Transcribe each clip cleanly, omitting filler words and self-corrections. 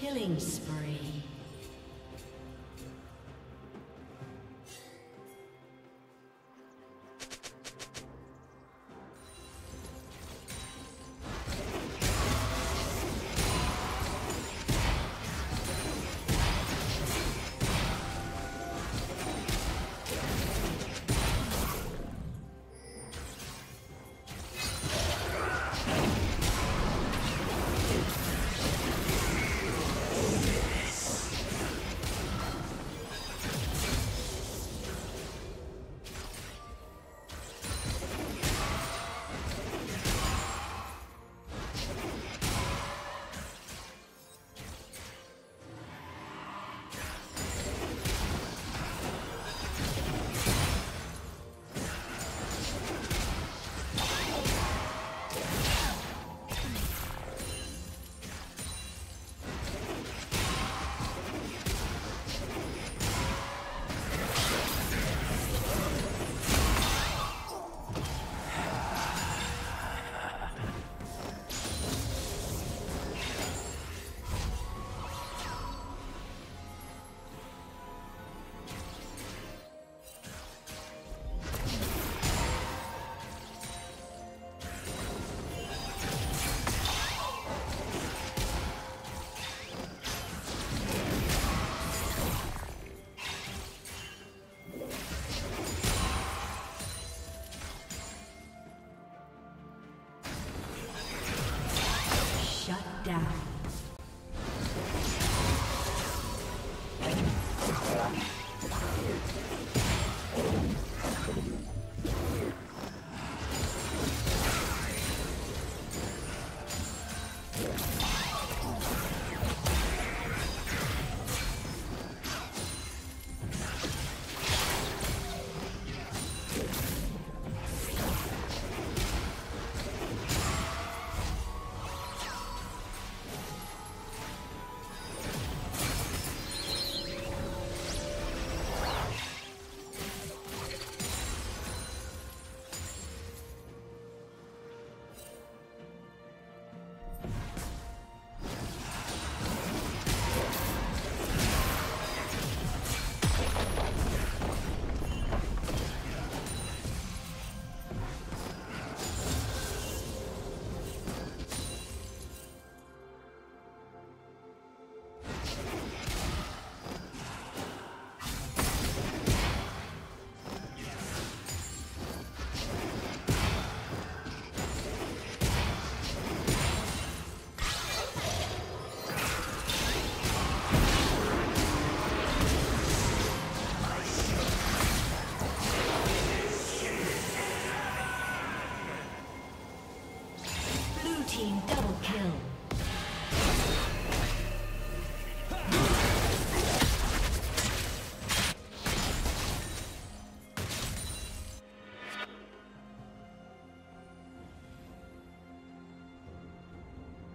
Killing spree.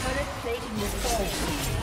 Turret plating will fall.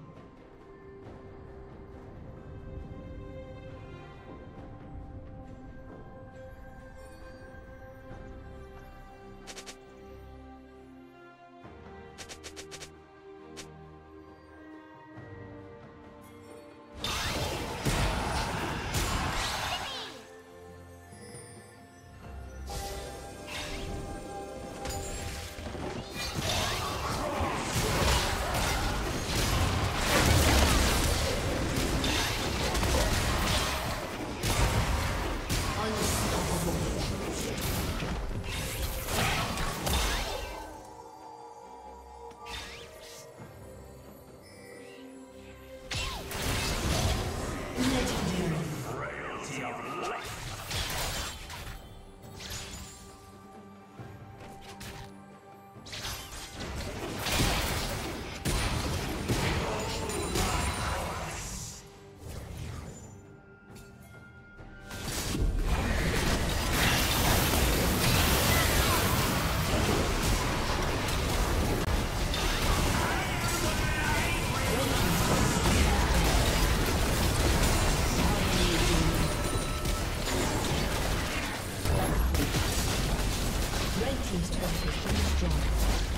Red team's turret has been destroyed.